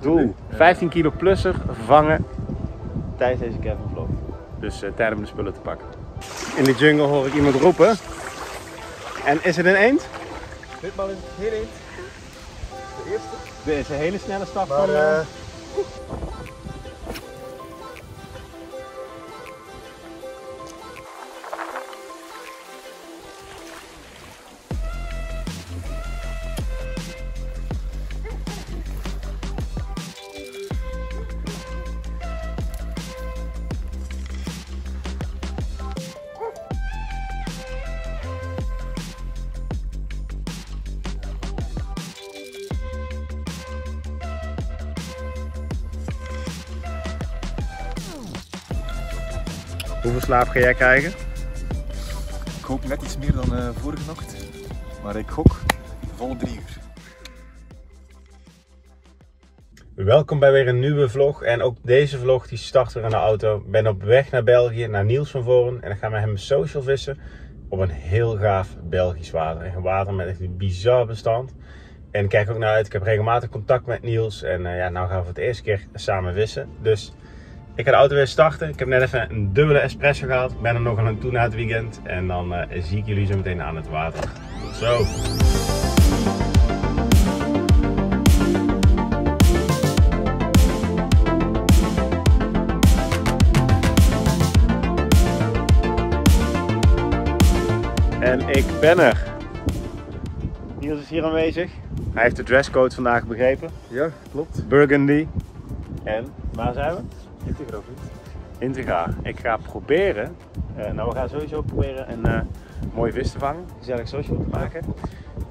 doel. 15 kilo plusser vangen tijdens deze caravanvlog. Dus tijd om de spullen te pakken. In de jungle hoor ik iemand roepen. En is het een eend? Ditmaal is het geen eend. De eerste. Dit is een hele snelle stap maar, van... Hoeveel slaap ga jij krijgen? Ik hoop net iets meer dan vorige nacht, maar ik gok volle 3 uur. Welkom bij weer een nieuwe vlog en ook deze vlog die start weer in de auto. Ik ben op weg naar België, naar Niels van Vooren en dan gaan we hem social vissen op een heel gaaf Belgisch water. Een water met echt een bizar bestand en ik kijk ook naar uit. Ik heb regelmatig contact met Niels en ja, nou gaan we voor het eerste keer samen vissen. Dus ik ga de auto weer starten. Ik heb net even een dubbele espresso gehad. Ik ben er nog aan toe na het weekend. En dan zie ik jullie zo meteen aan het water. Tot zo! En ik ben er. Niels is hier aanwezig. Hij heeft de dresscode vandaag begrepen. Ja, klopt. Burgundy. En waar zijn we? Integra of niet? Integra. Ik ga proberen, we gaan sowieso proberen een mooie vis te vangen, gezellig social te maken.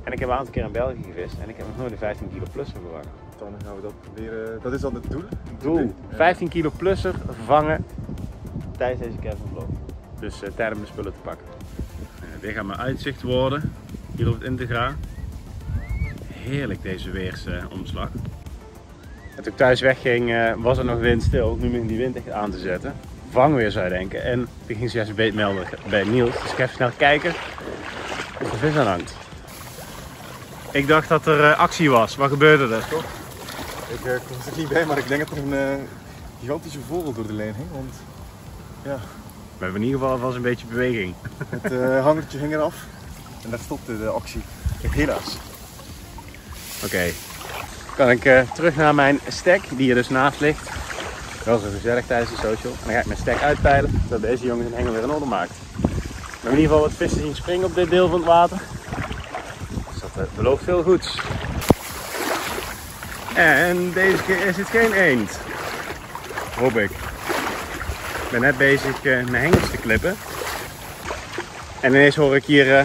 En ik heb een aantal keer in België gevist en ik heb nog nooit de 15 kilo plusser gevangen. Dan gaan we dat proberen, dat is dan het doel? Het doel, 15 kilo plusser vangen tijdens deze caravanvlog. Dus tijd om de spullen te pakken. Dit gaat mijn uitzicht worden, hier op het Integra. Heerlijk deze weersomslag. En toen ik thuis wegging was er nog windstil, nu begint die wind echt aan te zetten. Vang weer zou je denken. En toen ging ze beet melden bij Niels, dus ik ga even snel kijken of er vis aan hangt. Ik dacht dat er actie was, wat gebeurde er? Toch? Ik was er niet bij, maar ik denk dat er een gigantische vogel door de lijn hing. Want, ja. We hebben in ieder geval alvast een beetje beweging. Het hangertje ging eraf en daar stopte de actie. Kijk, helaas. Oké. Kan ik terug naar mijn stek die hier dus naast ligt. Wel zo gezellig tijdens de social. En dan ga ik mijn stek uitpeilen, zodat deze jongens een hengel weer in orde maakt. We hebben in ieder geval wat vissen zien springen op dit deel van het water. Dus dat belooft veel goeds. En deze keer is het geen eend. Hoop ik. Ik ben net bezig mijn hengels te klippen. En ineens hoor ik hier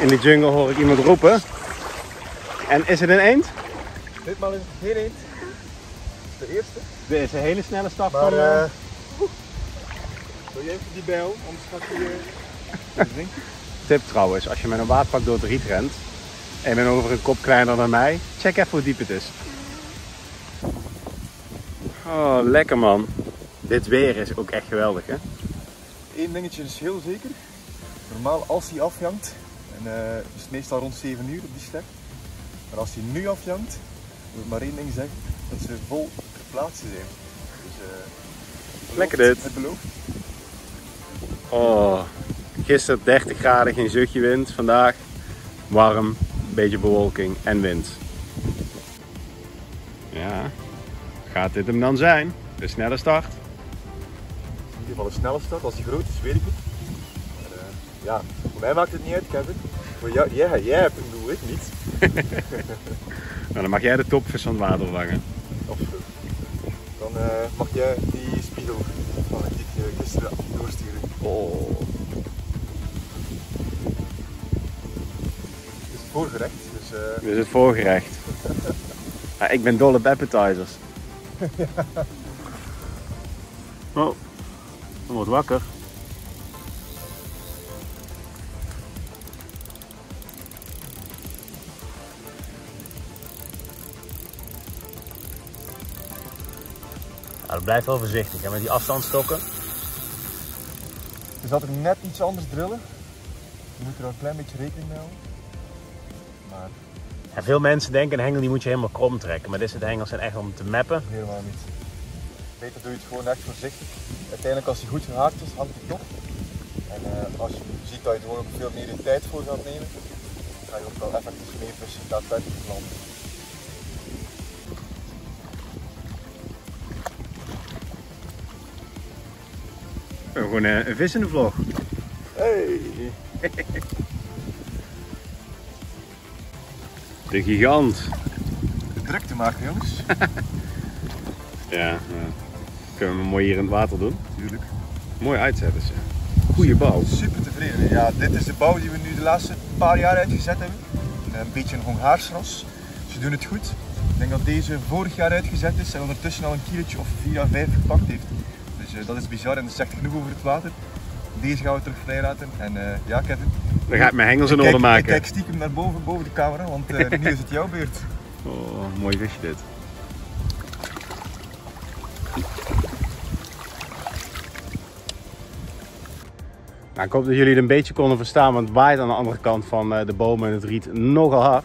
in de jungle hoor ik iemand roepen. En is het een eend? Ditmaal is het geen eend. De eerste. Dit is een hele snelle stap maar, van... Wil je even die bijl, anders gaat je... Tip trouwens, als je met een waterpak door het riet rent en je bent over een kop kleiner dan mij, check even hoe diep het is. Oh, lekker man. Dit weer is ook echt geweldig, hè? Eén dingetje is heel zeker. Normaal als hij afjankt, en, is het meestal rond 7 uur op die stek. Maar als hij nu afjankt, wil ik maar één ding zeggen, dat ze vol ter plaatse zijn. Dus, belooft, lekker dit. Het belooft. Oh, gisteren 30 graden, geen zuchtje wind. Vandaag warm, een beetje bewolking en wind. Ja, gaat dit hem dan zijn? Een snelle start. In ieder geval een snelle start, als hij groot is, weet ik niet. Maar, ja, voor mij maakt het niet uit, Kevin. Voor jou, jij hebt hem, doe ik niet. Nou, dan mag jij de topvis van het water vangen. Absoluut. Dan mag jij die spiegel van het diepje gisteren doorsturen. Oh. Het is het voorgerecht. Dus, dit is het voorgerecht. Ja, ik ben dol op appetizers. Oh, hij wordt wakker. Blijf wel voorzichtig hè, met die afstandstokken. Dus dat ik net iets anders drillen. Je moet er een klein beetje rekening mee houden. Maar En veel mensen denken, een hengel die moet je helemaal krom trekken, maar dit soort hengels zijn echt om te mappen. Helemaal niet. Beter doe je het gewoon echt voorzichtig. Uiteindelijk als hij goed gehaakt is, hangt hij toch. En als je ziet dat je er gewoon ook veel meer de tijd voor gaat nemen, dan ga je ook wel effectief mee vissen daadwerkelijk het land. We hebben gewoon een vis in de vlog. Hey! De gigant. De drukte maken, jongens. Ja, kunnen we hem mooi hier in het water doen. Tuurlijk. Mooi uitzetten ze. Goeie bouw. Super tevreden. Ja, dit is de bouw die we nu de laatste paar jaar uitgezet hebben. Een beetje een hongaarsras. Ze doen het goed. Ik denk dat deze vorig jaar uitgezet is en ondertussen al een kilootje of 4 à 5 gepakt heeft. Dus dat is bizar en dat zegt genoeg over het water. Deze gaan we terug vrij laten en ja, Kevin. Dan ga ik mijn hengels in orde maken. Ik kijk stiekem naar boven, boven de camera, want nu is het jouw beurt. Oh, mooi visje dit. Nou, ik hoop dat jullie het een beetje konden verstaan, want het waait aan de andere kant van de bomen en het riet nogal hard.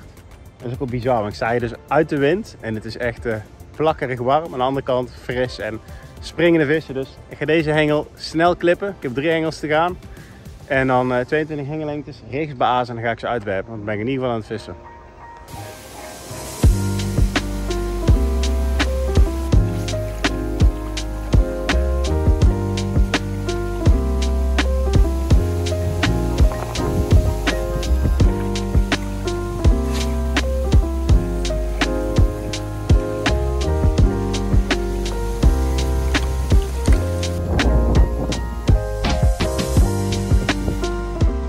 Dat is ook wel bizar, want ik sta hier dus uit de wind en het is echt plakkerig warm. Aan de andere kant fris en springende vissen, dus ik ga deze hengel snel klippen. Ik heb 3 hengels te gaan en dan 22 hengellengtes rechts bij Aas en dan ga ik ze uitwerpen, want dan ben ik in ieder geval aan het vissen.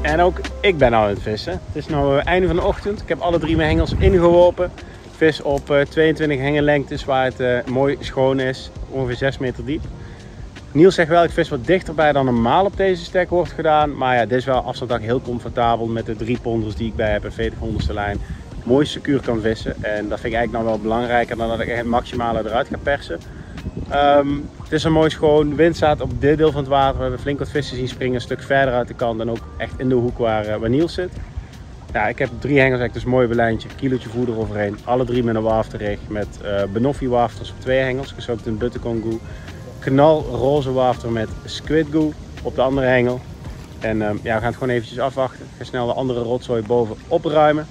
En ook ik ben aan het vissen. Het is nu het einde van de ochtend. Ik heb alle 3 mijn hengels ingeworpen. Vis op 22 hengellengtes waar het mooi schoon is. Ongeveer 6 meter diep. Niels zegt wel, ik vis wat dichterbij dan normaal op deze stek wordt gedaan. Maar ja, dit is wel afstand ook heel comfortabel met de 3 ponders die ik bij heb en 40 honderdste lijn. Mooi secuur kan vissen. En dat vind ik eigenlijk nou wel belangrijker dan dat ik het maximale eruit ga persen. Het is een mooi schoon, de wind staat op dit deel van het water, we hebben flink wat vissen zien springen, een stuk verder uit de kant en ook echt in de hoek waar Niels zit. Ja, ik heb 3 hengels, echt dus mooi belijntje, kilootje voeder overheen, alle 3 met een wafterrig met banoffee wafters op 2 hengels, gesookt in buttercon goo, knalroze wafter met squid goo op de andere hengel. En ja, we gaan het gewoon eventjes afwachten, ik ga snel de andere rotzooi boven opruimen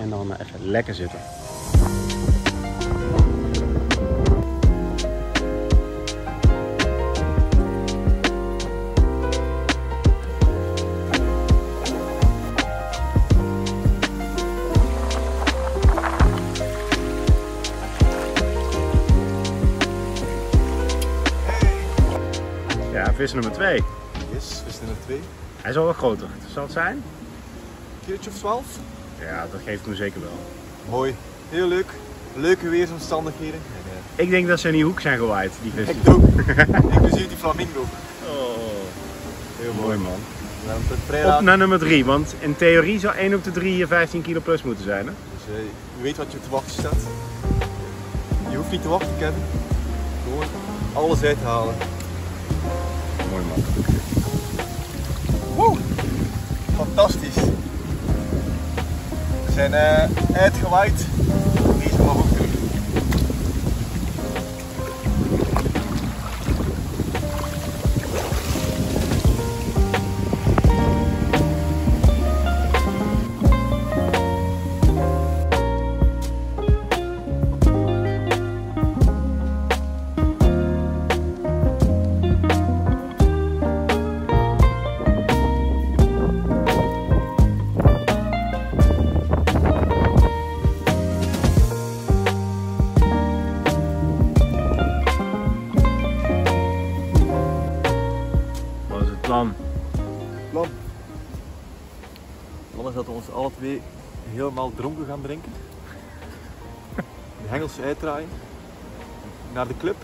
en dan even lekker zitten. Vis nummer 2. Yes, vis nummer 2. Hij is al wat groter. Zal het zijn? Een keertje of 12? Ja, dat geeft hem zeker wel. Mooi. Heel leuk. Leuke weersomstandigheden. Ik denk dat ze in die hoek zijn gewaaid, die vissen. Ik ook. Inclusief die flamingo. Oh. Heel mooi, man. Op naar nummer 3, want in theorie zou 1 op de 3 hier 15 kilo plus moeten zijn. Hè? Dus je weet wat je te wachten staat. Je hoeft niet te wachten, Kevin. Gewoon alles uit te halen. Mooi, man. Woe! Fantastisch. We zijn uitgewaaid. Deze mag ook doen. Helemaal dronken gaan drinken, de hengels uitdraaien, naar de club.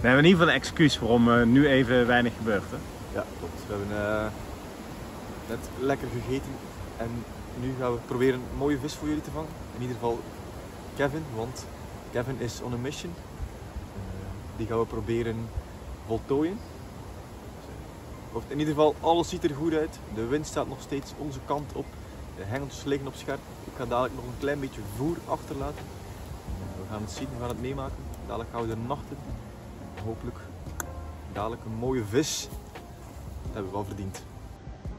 We hebben in ieder geval een excuus waarom nu even weinig gebeurt. Hè? Ja, klopt. We hebben net lekker gegeten en nu gaan we proberen een mooie vis voor jullie te vangen. In ieder geval Kevin, want Kevin is on a mission. Die gaan we proberen voltooien. In ieder geval, alles ziet er goed uit. De wind staat nog steeds onze kant op. De hengels liggen op scherp. ga dadelijk nog een klein beetje voer achterlaten. We gaan het zien, we gaan het meemaken. Dadelijk gaan we er nachten. Hopelijk dadelijk een mooie vis. Dat hebben we wel verdiend.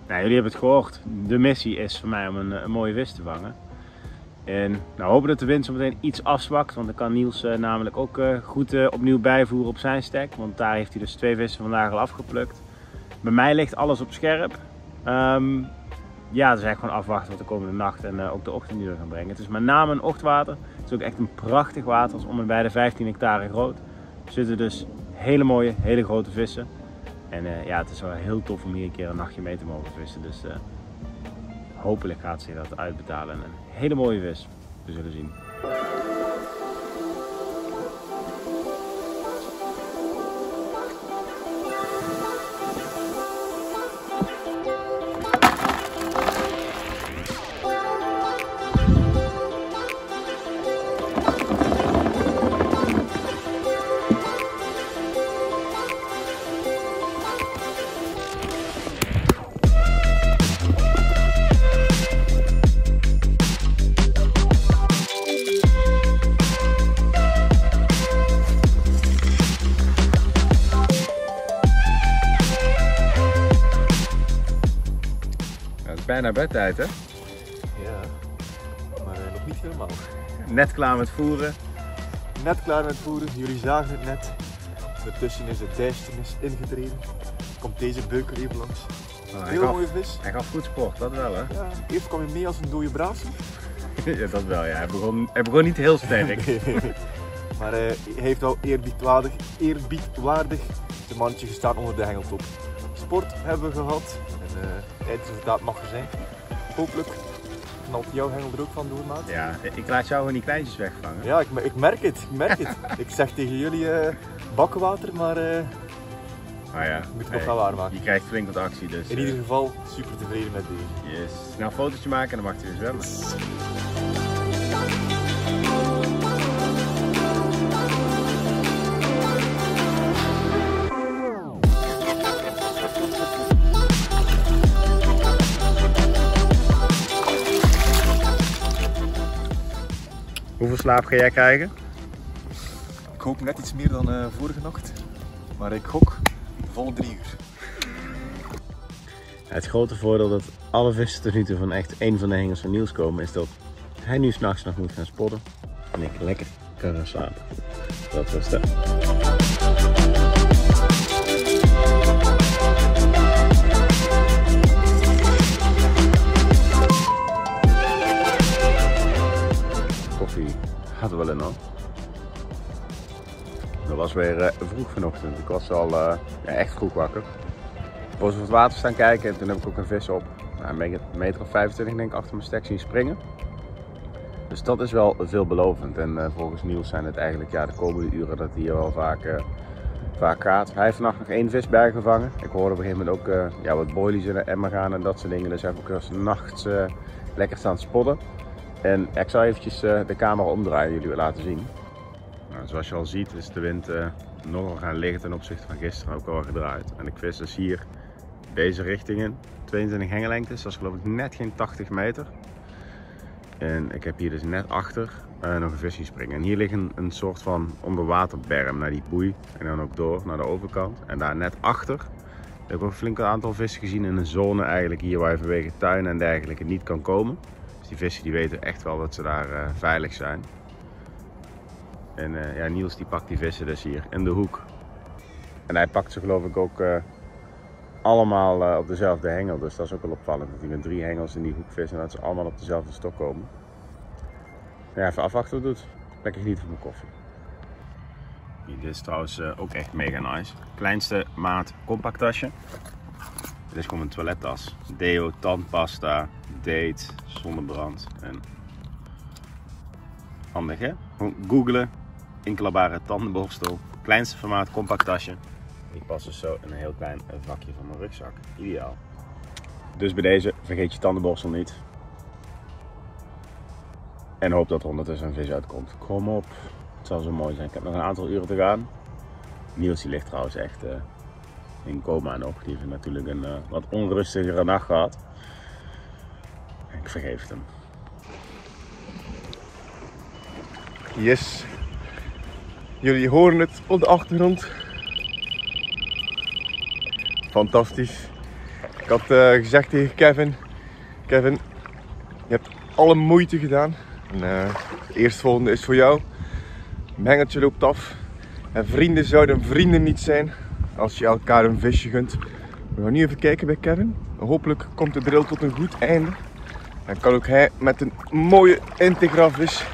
Nou, jullie hebben het gehoord. De missie is voor mij om een mooie vis te vangen. En nou, hopen dat de wind zo meteen iets afzwakt, want dan kan Niels namelijk ook goed opnieuw bijvoeren op zijn stek. Want daar heeft hij dus 2 vissen vandaag al afgeplukt. Bij mij ligt alles op scherp. Ja, dus eigenlijk gewoon afwachten wat de komende nacht en ook de ochtend gaan brengen. Het is met name een ochtwater. Het is ook echt een prachtig water. Het is om en bij de 15 hectare groot. Er zitten dus hele mooie, hele grote vissen. En ja, het is wel heel tof om hier een keer een nachtje mee te mogen vissen. Dus hopelijk gaat zich dat uitbetalen. En een hele mooie vis. We zullen zien. Bijna bedtijd, hè? Ja, maar nog niet helemaal. Net klaar met voeren. Net klaar met voeren, jullie zagen het net. Ertussen is het duisternis ingetreden. Komt deze beuker even langs. Oh, heel mooie vis. Hij gaf goed sport, dat wel, hè? Ja, even kwam je mee als een dode braaf. Ja, dat wel, ja. Hij begon niet heel sterk. Nee. Maar hij heeft al eerbiedwaardig zijn mannetje gestaan onder de hengeltop. Sport hebben we gehad. Het resultaat mag er zijn. Hopelijk knalt jouw hengel er ook van door, maat. Ja, ik laat jou van die kleintjes wegvangen. Ja, ik merk het. Ik merk het. Ik zeg tegen jullie bakkenwater, maar ja, moet het nog gaan waarmaken. Je krijgt flink wat actie, dus. In ieder geval super tevreden met deze. Yes. Snel een fotootje maken en dan mag je weer zwemmen. Yes. Hoeveel slaap ga jij krijgen? Ik hoop net iets meer dan vorige nacht, maar ik gok volle 3 uur. Het grote voordeel dat alle vissen tot nu toe van echt één van de hengels van Niels komen is dat hij nu s'nachts nog moet gaan spotten en ik lekker kan gaan slapen. Dat was het. Gaat er wel in, hoor. Dat was weer vroeg vanochtend. Ik was al echt vroeg wakker. Ik was op het water staan kijken en toen heb ik ook een vis op. Nou, een meter of 25 denk ik achter mijn stek zien springen. Dus dat is wel veelbelovend. En volgens Niels zijn het eigenlijk de komende uren dat hij hier wel vaak gaat. Hij heeft vannacht nog 1 vis bijgevangen. Ik hoorde op een gegeven moment ook wat boilies in de emmer gaan en dat soort dingen. Dus heb ik dus nachts lekker staan spotten. En ik zal eventjes de camera omdraaien, jullie laten zien. Nou, zoals je al ziet is de wind nogal gaan liggen ten opzichte van gisteren, ook al gedraaid. En ik vis dus hier deze richting in, 22 hengellengtes, dat is geloof ik net geen 80 meter. En ik heb hier dus net achter nog een vis zien springen. En hier ligt een soort van onderwaterberm naar die boei en dan ook door naar de overkant. En daar net achter heb ik ook een flink aantal vissen gezien in een zone eigenlijk hier waar je vanwege tuinen en dergelijke niet kan komen. Die vissen die weten echt wel dat ze daar veilig zijn. En Niels die pakt die vissen dus hier in de hoek. En hij pakt ze geloof ik ook allemaal op dezelfde hengel. Dus dat is ook wel opvallend. Dat hij met 3 hengels in die hoek vissen en dat ze allemaal op dezelfde stok komen. Ja, even afwachten wat het doet. Lekker genieten van mijn koffie. Dit is trouwens ook echt mega nice. Kleinste maat compact tasje. Dit is gewoon een toilettas. Deo, tandpasta, date, zonnebrand en handig, hè? Googelen, inklapbare tandenborstel, kleinste formaat, compact tasje. Die past dus zo in een heel klein vakje van mijn rugzak. Ideaal. Dus bij deze vergeet je tandenborstel niet. En hoop dat er ondertussen een vis uitkomt. Kom op, het zal zo mooi zijn. Ik heb nog een aantal uren te gaan. Niels die ligt trouwens echt in coma nog. Die heeft natuurlijk een wat onrustigere nacht gehad. Ik vergeef het hem. Yes. Jullie horen het op de achtergrond. Fantastisch. Ik had gezegd tegen Kevin: Kevin, je hebt alle moeite gedaan. En, het eerstvolgende is voor jou. Een hengeltje loopt af. En vrienden zouden vrienden niet zijn als je elkaar een visje gunt. We gaan nu even kijken bij Kevin. Hopelijk komt de drill tot een goed einde. En kan ook hij met een mooie Integra vis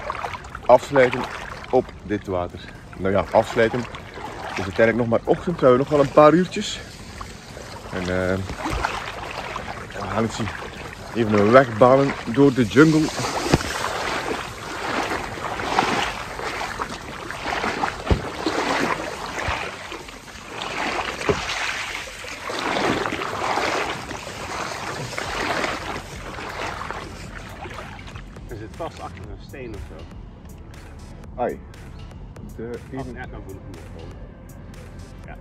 afsluiten op dit water. Nou ja, afsluiten. Het is uiteindelijk nog maar ochtend. We hebben nog wel een paar uurtjes. En we gaan het zien. Even een weg banen door de jungle. Er zit vast achter een steen of zo. Ai. De even... Ja, dan moet ik het komen. Ja.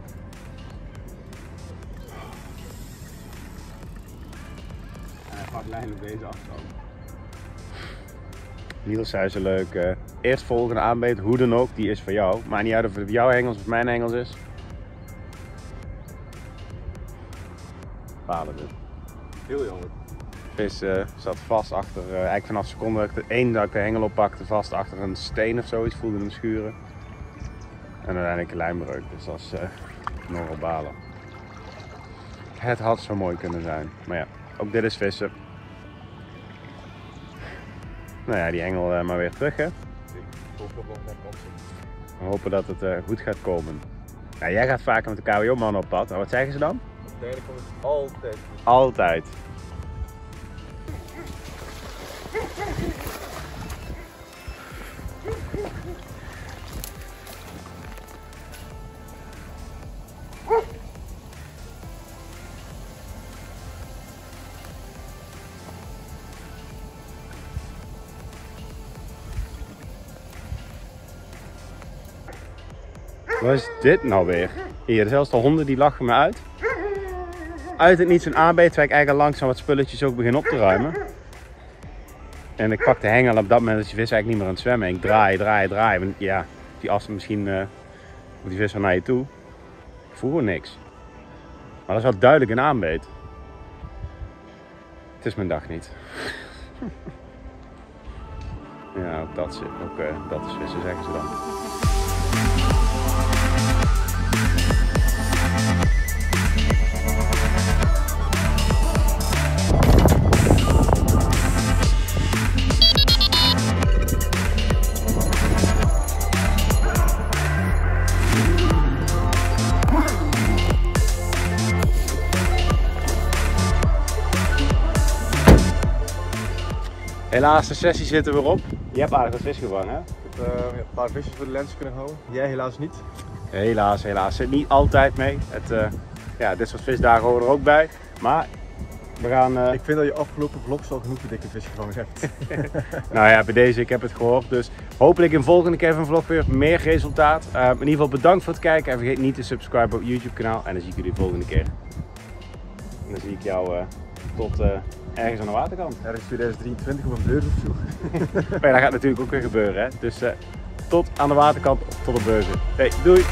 En hij gaat lijnen op deze afkomen. Niels zei ze leuk. Eerstvolgende aanbeet, hoe dan ook, die is voor jou. Maar niet uit of het jouw hengels of mijn hengels is. Palen dit. Heel jammer. Vis zat vast achter, eigenlijk vanaf seconde dat ik de hengel oppakte, vast achter een steen of zoiets, voelde hem schuren. En uiteindelijk een lijnbreuk, dus dat is nogal balen. Het had zo mooi kunnen zijn, maar ja, ook dit is vissen. Nou ja, die hengel maar weer terug, hè. We hopen dat het goed gaat komen. Nou, jij gaat vaker met de KWO-man op pad, en wat zeggen ze dan? Uiteindelijk komt het altijd goed. Altijd. Wat is dit nou weer? Hier, zelfs de honden die lachen me uit. Uit het niets een aanbeet, terwijl ik eigenlijk langzaam wat spulletjes ook begin op te ruimen. En ik pak de hengel op dat moment dat die vis eigenlijk niet meer aan het zwemmen. En ik draai. Want ja, die afstand misschien moet die vis wel naar je toe. Ik voel gewoon niks. Maar dat is wel duidelijk een aanbeet. Het is mijn dag niet. Ja, ook dat, dat is vissen, zeggen ze dan. Helaas, de sessie zit er weer op. Je hebt aardig wat vis gevangen, hè? Ik heb een paar visjes voor de lens kunnen houden. Jij helaas niet. Helaas. Zit niet altijd mee. Ja, dit soort visdagen horen er ook bij. Maar we gaan... Ik vind dat je afgelopen vlogs al genoeg dikke vis gevangen hebt. Nou ja, bij deze, ik heb het gehoord. Dus hopelijk in volgende keer van vlog weer meer resultaat. In ieder geval bedankt voor het kijken. En vergeet niet te subscriben op het YouTube kanaal. En dan zie ik jullie de volgende keer. En dan zie ik jou tot... ergens aan de waterkant. Ergens 2023 op een beurs of zo. Maar ja, dat gaat natuurlijk ook weer gebeuren, hè. Dus tot aan de waterkant, tot de beurzen. Hey, doei!